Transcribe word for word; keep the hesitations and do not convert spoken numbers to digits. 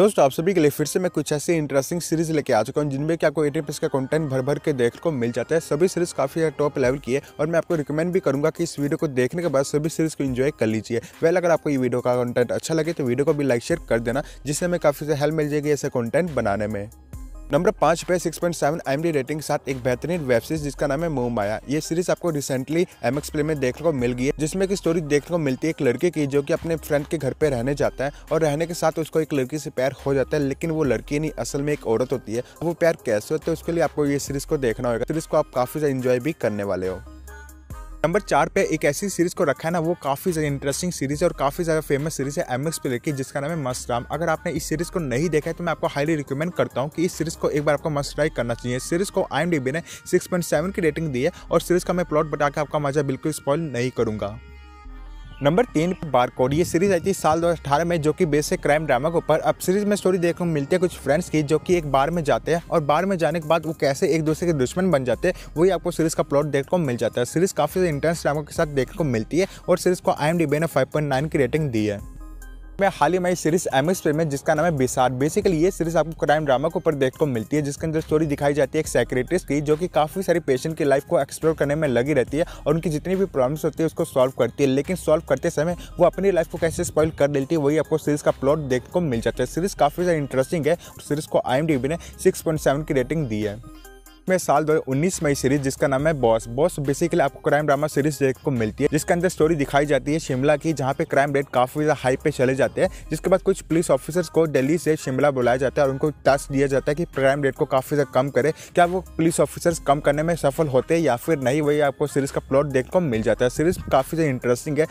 दोस्तों आप सभी के लिए फिर से मैं कुछ ऐसी इंटरेस्टिंग सीरीज लेके आ चुका हूँ जिनमें कि आपको एटीन प्लस का कंटेंट भर भर के देखने को मिल जाता है। सभी सीरीज काफी टॉप लेवल की है और मैं आपको रिकमेंड भी करूंगा कि इस वीडियो को देखने के बाद सभी सीरीज को एंजॉय कर लीजिए। वेल अगर आपको ये वीडियो का कंटेंट अच्छा लगे तो वीडियो को भी लाइक शेयर कर देना, जिससे हमें काफी हेल्प मिल जाएगी ऐसे कंटेंट बनाने में। नंबर पाँच पे six point seven IMDb rating के साथ एक बेहतरीन वेब सीरीज जिसका नाम है मोहमाया। ये सीरीज आपको रिसेंटली एमएक्स प्ले में देखने को मिल गई है, जिसमें की स्टोरी देखने को मिलती है एक लड़के की जो कि अपने फ्रेंड के घर पे रहने जाता है और रहने के साथ उसको एक लड़की से प्यार हो जाता है, लेकिन वो लड़की नहीं, असल में एक औरत होती है। वो प्यार कैसे होता है उसके लिए आपको ये सीरीज को देखना होगा। सीरीज को आप काफी ज्यादा इंजॉय भी करने वाले हो। नंबर चार पे एक ऐसी सीरीज को रखा है ना, वो काफी ज्यादा इंटरेस्टिंग सीरीज है और काफी ज्यादा फेमस सीरीज है एमएक्स प्लेयर की, जिसका नाम है मस्ट राम। अगर आपने इस सीरीज को नहीं देखा है तो मैं आपको हाईली रिकमेंड करता हूँ कि इस सीरीज को एक बार आपको मस्ट ट्राई करना चाहिए। सीरीज को आईएमडीबी ने सिक्स पॉइंट सेवन की रेटिंग दी है और सीरीज का मैं प्लॉट बता के आपका मजा बिल्कुल स्पॉइल नहीं करूंगा। नंबर तीन बारकोड, ये सीरीज आई थी साल दो हज़ार अठारह में, जो कि बेस है क्राइम ड्रामा के ऊपर। अब सीरीज में स्टोरी देखने को मिलती है कुछ फ्रेंड्स की जो कि एक बार में जाते हैं और बार में जाने के बाद वो कैसे एक दूसरे के दुश्मन बन जाते हैं, वही आपको सीरीज का प्लॉट देखने को मिल जाता है। सीरीज काफी इंटरेस्ट ड्रामा के साथ देखने को मिलती है और सीरीज को आईएमडीबी ने फाइव पॉइंट नाइन की रेटिंग दी है। मैं हाल ही में सीरीज एमएक्स प्ले में जिसका नाम है बिसार, बेसिकली ये सीरीज आपको क्राइम ड्रामा के ऊपर देखने को मिलती है, जिसके अंदर स्टोरी दिखाई जाती है एक सेक्रेटरिस्ट की जो कि काफ़ी सारी पेशेंट की लाइफ को एक्सप्लोर करने में लगी रहती है और उनकी जितनी भी प्रॉब्लम्स होती है उसको सॉल्व करती है, लेकिन सॉल्व करते समय वो अपनी लाइफ को कैसे स्पॉइल कर देती है वही आपको सीरीज का प्लॉट देखने को मिल जाता है। सीरीज काफ़ी ज़्यादा इंटरेस्टिंग है और सीरीज को आईएमडीबी ने सिक्स पॉइंट सेवन की रेटिंग दी है। में साल दो हज़ार उन्नीस में सीरीज जिसका नाम है बॉस। बॉस बेसिकली आपको क्राइम ड्रामा सीरीज देखने को मिलती है, जिसके अंदर स्टोरी दिखाई जाती है शिमला की, जहाँ पे क्राइम रेट काफी ज्यादा हाई पे चले जाते हैं, जिसके बाद कुछ पुलिस ऑफिसर्स को दिल्ली से शिमला बुलाया जाता है और उनको टास्क दिया जाता है कि क्राइम रेट को काफी ज्यादा कम करे। क्या वो पुलिस ऑफिसर्स कम करने में सफल होते हैं या फिर नहीं, वही आपको सीरीज का प्लॉट देखने को मिल जाता है। सीरीज काफी ज्यादा इंटरेस्टिंग है